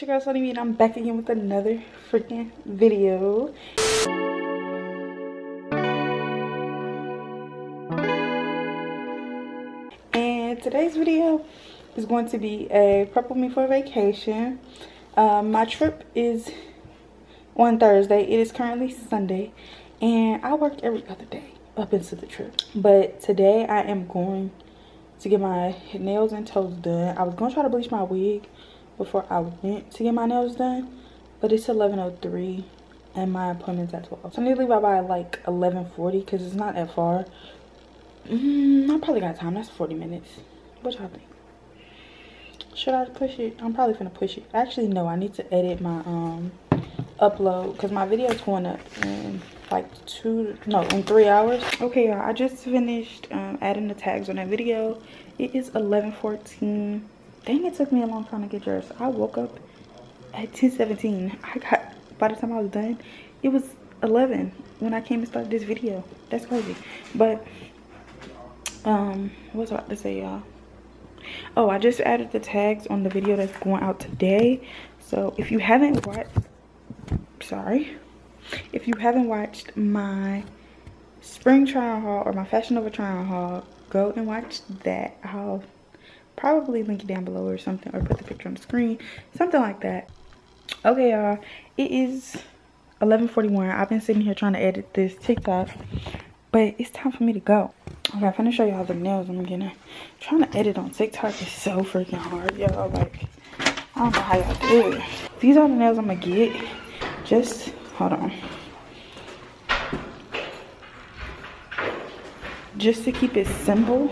It's your girl Sony and I'm back again with another freaking video. And today's video is going to be a prep with me for vacation. My trip is on Thursday. It is currently Sunday and I work every other day up into the trip. But today I am going to get my nails and toes done. I was going to try to bleach my wig before I went to get my nails done, but it's 11:03 and my appointment's at 12. So I need to leave out by like 11:40 because it's not that far. I probably got time. That's 40 minutes. What y'all think? Should I push it? I'm probably finna push it. Actually, no. I need to edit my upload because my video's going up in like in 3 hours. Okay, y'all. I just finished adding the tags on that video. It is 11:14. Dang, it took me a long time to get dressed. I woke up at 10:17. By the time I was done, it was 11 when I came and started this video. That's crazy. But what was I about to say, y'all? Oh, I just added the tags on the video that's going out today. So if you haven't watched, my spring try-on haul or my Fashion Nova try-on haul, go and watch that. I'll probably link it down below or something, or put the picture on the screen, something like that. Okay, y'all, it is 11:41. I've been sitting here trying to edit this TikTok, but it's time for me to go. Okay, I'm gonna show y'all the nails I'm getting. Trying to edit on TikTok is so freaking hard, y'all. Like, I don't know how y'all do it. These are the nails I'm gonna get. Just hold on, just to keep it simple.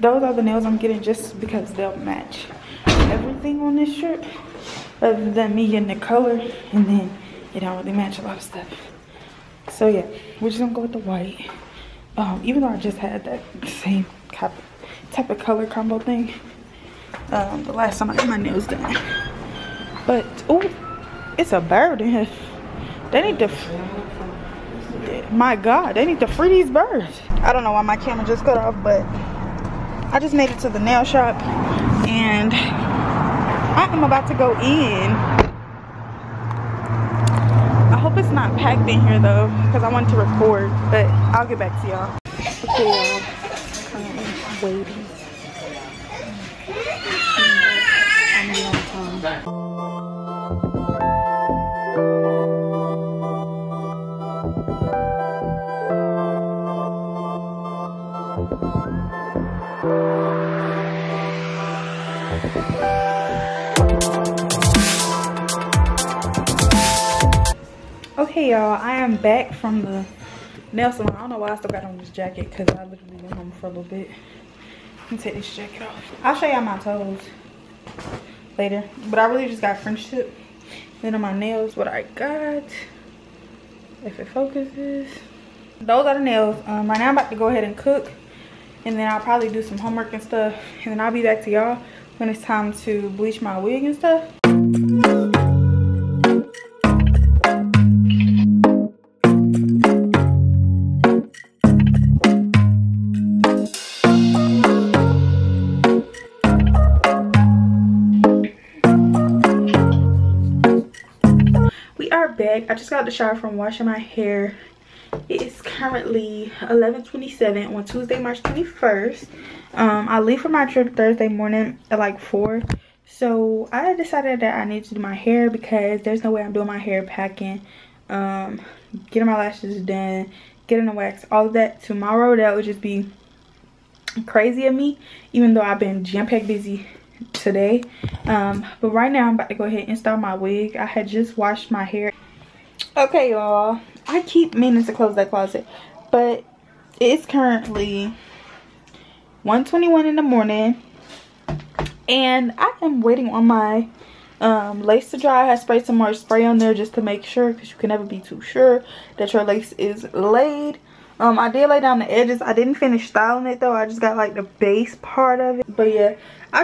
Those are the nails I'm getting just because they'll match everything on this shirt, other than me getting the color, and then it don't really match a lot of stuff. So yeah, we're just gonna go with the white. Even though I just had that same type of color combo thing the last time I got my nails done. But oh, it's a bird in here. They need to, my God, they need to free these birds. I don't know why my camera just cut off, but I just made it to the nail shop and I am about to go in. I hope it's not packed in here though, because I wanted to record, but I'll get back to y'all. Okay, y'all, I'm waiting. I'm on time. Okay, y'all, I am back from the nail salon. I don't know why I still got on this jacket because I literally went home for a little bit. Let me take this jacket off. I'll show y'all my toes later, but I really just got French tip. Then on my nails, what I got, if it focuses. Those are the nails. Right now I'm about to go ahead and cook, and then I'll probably do some homework and stuff, and then I'll be back to y'all when it's time to bleach my wig and stuff. We are back. I just got out the shower from washing my hair. It is currently 11:27 on Tuesday, March 21st. I leave for my trip Thursday morning at like 4. So I decided that I need to do my hair because there's no way I'm doing my hair packing, getting my lashes done, getting a wax, all of that tomorrow. That would just be crazy of me, even though I've been jam-packed busy today. But right now I'm about to go ahead and install my wig. I had just washed my hair. Okay, y'all, I keep meaning to close that closet, but it's currently 1:21 in the morning and I am waiting on my lace to dry. I sprayed some more spray on there just to make sure, because you can never be too sure that your lace is laid. I did lay down the edges. I didn't finish styling it though. I just got like the base part of it. But yeah, I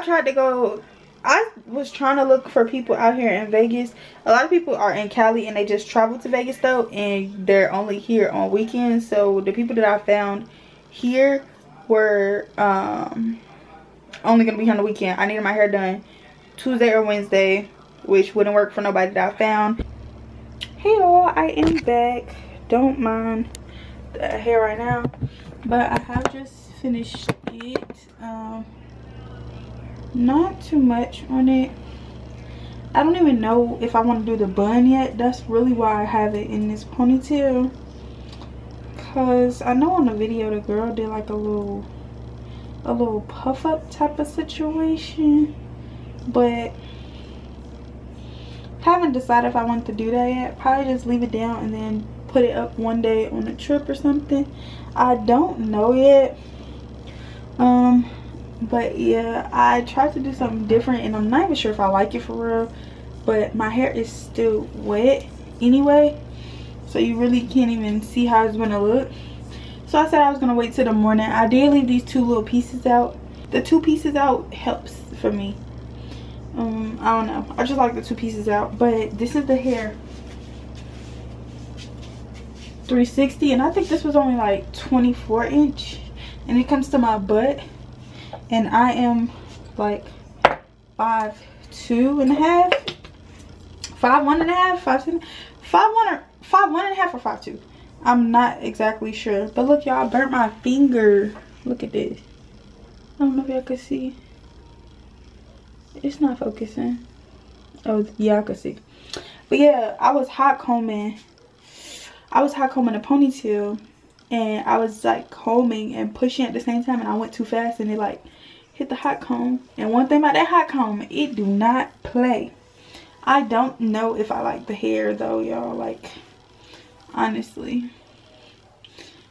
was trying to look for people out here in Vegas. A lot of people are in Cali and they just travel to Vegas though, and they're only here on weekends. So the people that I found here were only gonna be here on the weekend. I needed my hair done Tuesday or Wednesday, which wouldn't work for nobody that I found. Hey y'all, I am back. Don't mind the hair right now, but I have just finished it. Not too much on it. I don't even know if I want to do the bun yet. That's really why I have it in this ponytail, because I know on the video the girl did like a little puff up type of situation, but haven't decided if I want to do that yet. Probably just leave it down and then put it up one day on a trip or something. I don't know yet. But yeah, I tried to do something different and I'm not even sure if I like it for real, but my hair is still wet anyway, so you really can't even see how it's gonna look. So I said I was gonna wait till the morning. I did leave these two little pieces out. The two pieces out helps for me. I don't know, I just like the two pieces out. But this is the hair 360, and I think this was only like 24 inch, and it comes to my butt. And I am like 5'1" or 5'2". I'm not exactly sure. But look y'all, I burnt my finger. Look at this. I don't know if y'all can see. It's not focusing. Oh yeah, I can see. But yeah, I was hot combing. I was hot combing a ponytail. And I was like combing and pushing at the same time, and I went too fast and it like hit the hot comb. And one thing about that hot comb, it do not play. I don't know if I like the hair though, y'all. Like, honestly,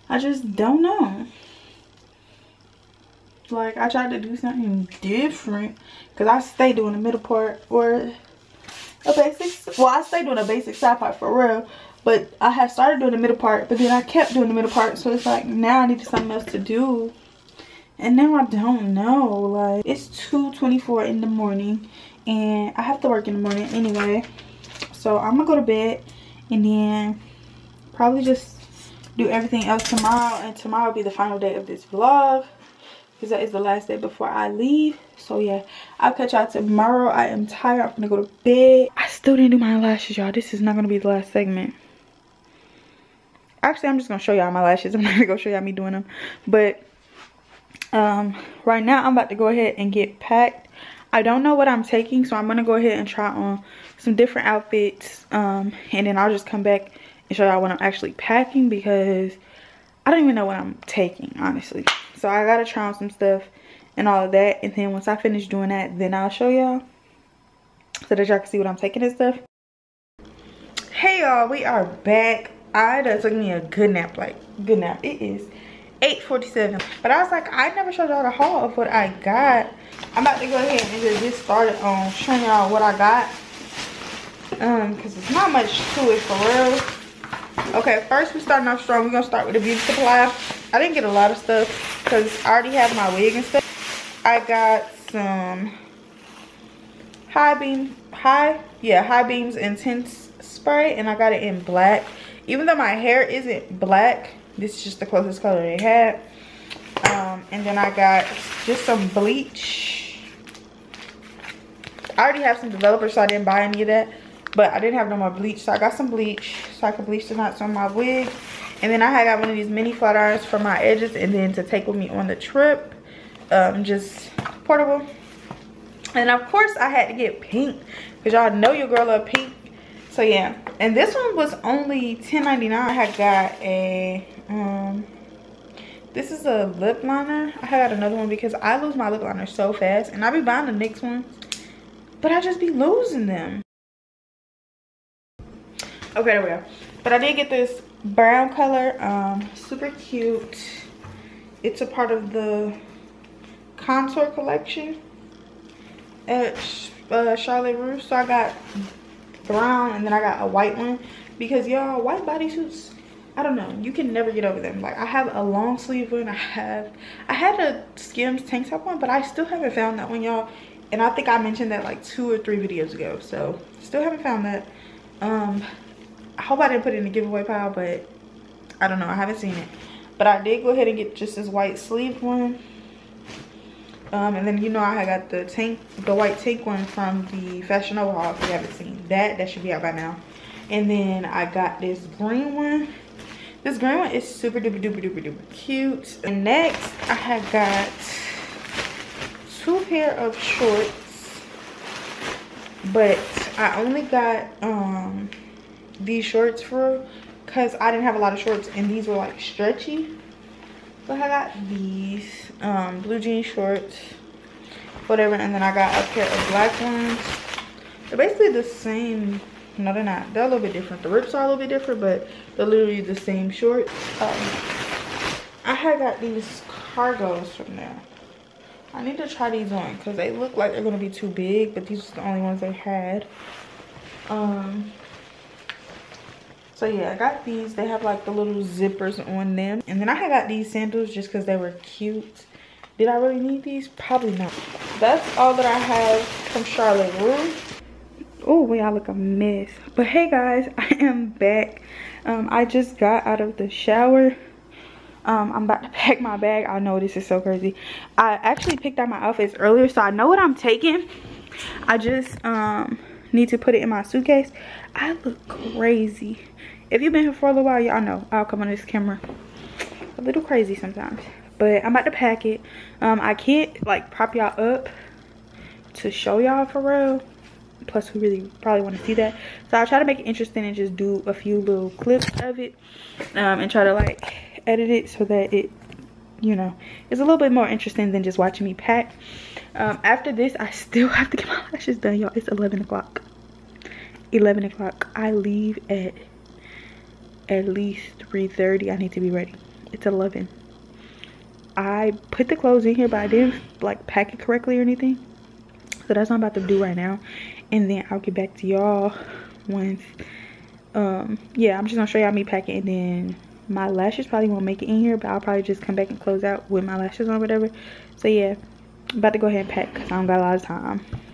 I just don't know. Like, I tried to do something different, because I stay doing the middle part or a basic. Well, I stay doing a basic side part for real. But I have started doing the middle part, but then I kept doing the middle part. So it's like, now I need something else to do. And now I don't know. Like, it's 2:24 in the morning. And I have to work in the morning anyway. So I'm going to go to bed. And then probably just do everything else tomorrow. And tomorrow will be the final day of this vlog, because that is the last day before I leave. So yeah, I'll catch y'all tomorrow. I am tired. I'm going to go to bed. I still didn't do my lashes, y'all. This is not going to be the last segment. Actually, I'm just going to show y'all my lashes. I'm not going to show y'all me doing them. But right now, I'm about to go ahead and get packed. I don't know what I'm taking, so I'm going to go ahead and try on some different outfits. And then I'll just come back and show y'all when I'm actually packing, because I don't even know what I'm taking, honestly. So I got to try on some stuff and all of that. And then once I finish doing that, then I'll show y'all so that y'all can see what I'm taking and stuff. Hey, y'all. We are back. I done took me a good nap, like good nap. It is 8:47, but I was like, I never showed y'all the haul of what I got. I'm about to go ahead and just get started on showing y'all what I got, because it's not much to it for real. Okay, first we're starting off strong. We're gonna start with the beauty supply. I didn't get a lot of stuff because I already have my wig and stuff. I got some high beams intense spray, and I got it in black. Even though my hair isn't black, this is just the closest color they had. And then I got just some bleach. I already have some developers, so I didn't buy any of that. But I didn't have no more bleach, so I got some bleach so I could bleach the knots on my wig. And then I had got one of these mini flat irons for my edges and then to take with me on the trip. Just portable. And of course I had to get pink, because y'all know your girl love pink. So yeah, and this one was only $10.99. I had got a, this is a lip liner. I had another one because I lose my lip liner so fast, and I be buying the NYX ones, but I just be losing them. Okay, there we go. But I did get this brown color, super cute. It's a part of the contour collection at Charlotte Russe. So I got brown, and then I got a white one, because y'all, white bodysuits, I don't know, you can never get over them. Like, I have a long sleeve one, I had a Skims tank top one, but I still haven't found that one, y'all. And I think I mentioned that like 2 or 3 videos ago, so still haven't found that. I hope I didn't put it in the giveaway pile, but I don't know, I haven't seen it. But I did go ahead and get just this white sleeve one. And then you know I got the tank, the white tank one from the Fashion Nova haul. If you haven't seen that, that should be out by now. And then I got this green one. This green one is super duper duper duper duper cute. And next I have got two pair of shorts, but I only got these shorts for because I didn't have a lot of shorts and these were like stretchy. So I got these blue jean shorts, whatever, and then I got a pair of black ones. They're basically the same. No, they're not. They're a little bit different. The rips are a little bit different, but they're literally the same shorts. I had got these cargos from there. I need to try these on because they look like they're going to be too big, but these are the only ones they had. So yeah, I got these. They have like the little zippers on them. And then I had got these sandals just because they were cute. Did I really need these? Probably not. That's all that I have from Charlotte Russe. Oh, we all look a mess. But hey guys, I am back. I just got out of the shower. I'm about to pack my bag. I know this is so crazy. I actually picked out my outfits earlier, so I know what I'm taking. I just need to put it in my suitcase. I look crazy. If you've been here for a little while, y'all know I'll come on this camera a little crazy sometimes. But I'm about to pack it. I can't like prop y'all up to show y'all for real. Plus who really probably want to see that, so I'll try to make it interesting and just do a few little clips of it and try to like edit it so that it, you know, is a little bit more interesting than just watching me pack. After this I still have to get my lashes done, y'all. It's 11 o'clock. I leave at least 3:30. I need to be ready. It's 11. I put the clothes in here but I didn't like pack it correctly or anything, so that's what I'm about to do right now. And then I'll get back to y'all once, yeah, I'm just gonna show y'all me packing. And then my lashes probably won't make it in here, but I'll probably just come back and close out with my lashes on or whatever. So yeah, I'm about to go ahead and pack because I don't got a lot of time.